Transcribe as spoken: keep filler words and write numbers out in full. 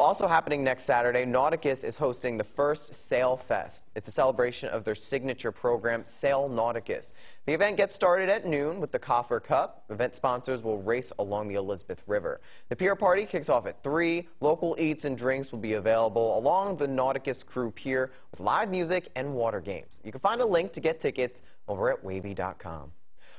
Well, also happening next Saturday, Nauticus is hosting the First Sail Fest. It's a celebration of their signature program, Sail Nauticus. The event gets started at noon with the Coffer Cup. Event sponsors will race along the Elizabeth River. The pier party kicks off at three. Local eats and drinks will be available along the Nauticus Crew Pier with live music and water games. You can find a link to get tickets over at Wavy dot com.